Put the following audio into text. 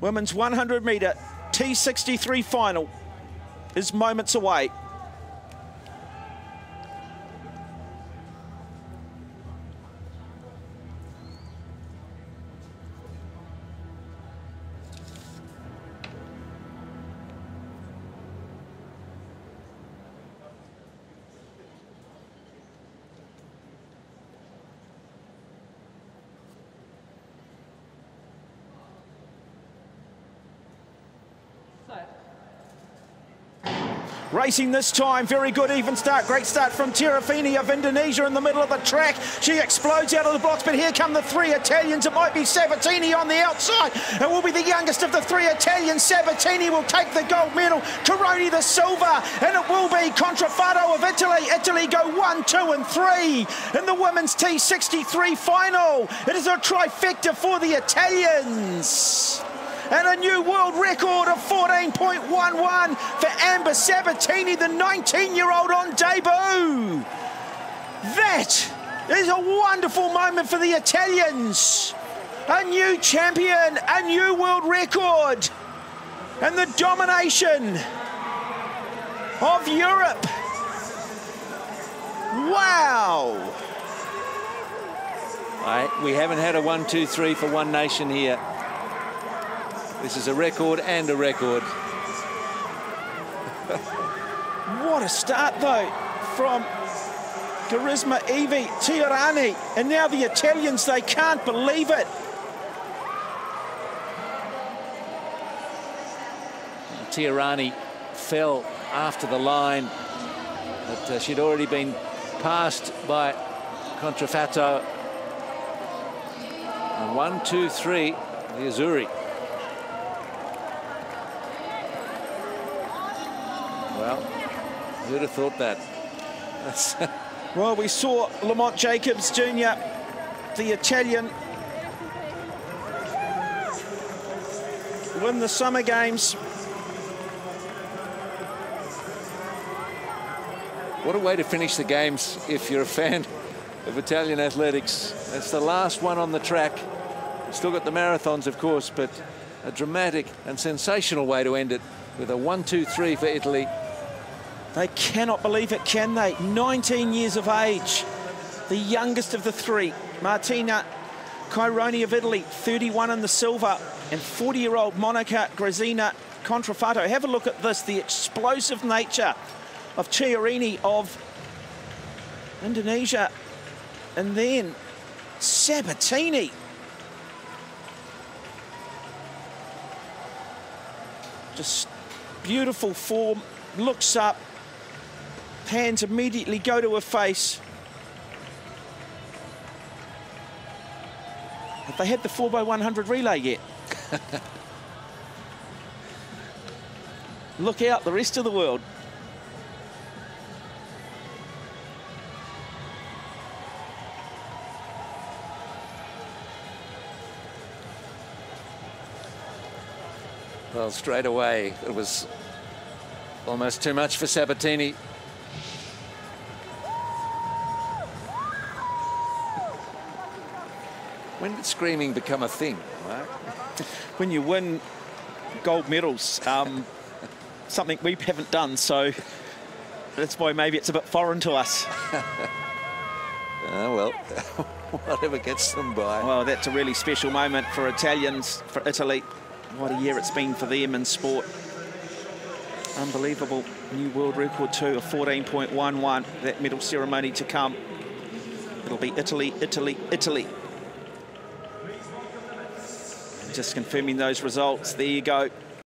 Women's 100 metre T63 final is moments away. Racing this time, very good even start, great start from Terafini of Indonesia in the middle of the track. She explodes out of the blocks, but here come the three Italians. It might be Sabatini on the outside. It will be the youngest of the three Italians. Sabatini will take the gold medal, Caironi the silver, and it will be Contrafatto of Italy. Italy go 1, 2 and 3 in the women's T63 final. It is a trifecta for the Italians. And a new world record of 14.11 for Ambra Sabatini, the 19-year-old on debut. That is a wonderful moment for the Italians. A new champion, a new world record. And the domination of Europe. Wow. All right, we haven't had a 1, 2, 3 for one nation here. This is a record and a record. What a start, though, from Karisma Evi Tirani. And now the Italians, they can't believe it. Tirani fell after the line, but she'd already been passed by Contrafatto. And 1, 2, 3, the Azzurri. Well, who'd have thought that? Well, we saw Lamont Jacobs Jr., the Italian, win the Summer Games. What a way to finish the games if you're a fan of Italian athletics. That's the last one on the track. Still got the marathons, of course, but a dramatic and sensational way to end it with a 1-2-3 for Italy. They cannot believe it, can they? 19 years of age, the youngest of the three. Martina Caironi of Italy, 31 in the silver, and 40-year-old Monica Graziana Contrafatto. Have a look at this, the explosive nature of Chiarini of Indonesia. And then Sabatini. Just beautiful form, looks up. Hands immediately go to her face. Have they had the 4x100 relay yet? Look out, the rest of the world. Well, straight away, it was almost too much for Sabatini. When did screaming become a thing, Mark? When you win gold medals, something we haven't done, so that's why maybe it's a bit foreign to us. Well, whatever gets them by. Well, that's a really special moment for Italians, for Italy. What a year it's been for them in sport. Unbelievable. New world record too, a 14.11. That medal ceremony to come. It'll be Italy, Italy, Italy. Just confirming those results. There you go.